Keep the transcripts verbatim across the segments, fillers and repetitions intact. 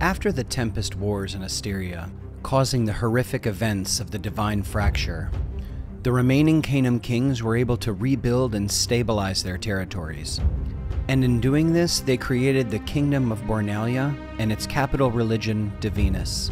After the Tempest Wars in Asteria, causing the horrific events of the Divine Fracture, the remaining Canum kings were able to rebuild and stabilize their territories. And in doing this, they created the Kingdom of Boernallye and its capital religion, Divinus.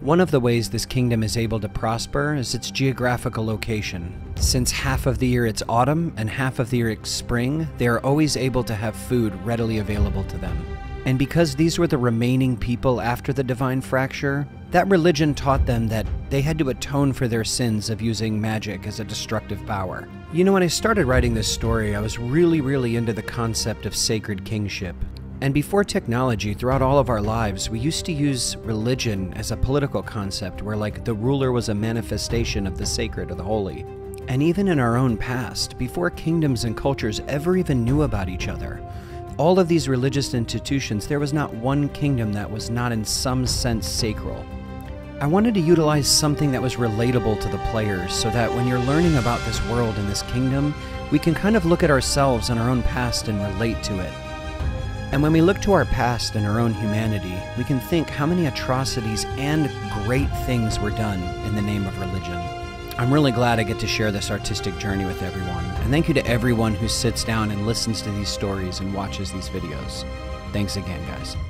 One of the ways this kingdom is able to prosper is its geographical location. Since half of the year it's autumn and half of the year it's spring, they are always able to have food readily available to them. And because these were the remaining people after the Divine Fracture, that religion taught them that they had to atone for their sins of using magic as a destructive power. You know, when I started writing this story, I was really, really into the concept of sacred kingship. And before technology, throughout all of our lives, we used to use religion as a political concept where, like, the ruler was a manifestation of the sacred or the holy. And even in our own past, before kingdoms and cultures ever even knew about each other, all of these religious institutions, there was not one kingdom that was not in some sense sacral. I wanted to utilize something that was relatable to the players so that when you're learning about this world and this kingdom, we can kind of look at ourselves and our own past and relate to it. And when we look to our past and our own humanity, we can think how many atrocities and great things were done in the name of religion. I'm really glad I get to share this artistic journey with everyone, and thank you to everyone who sits down and listens to these stories and watches these videos. Thanks again, guys.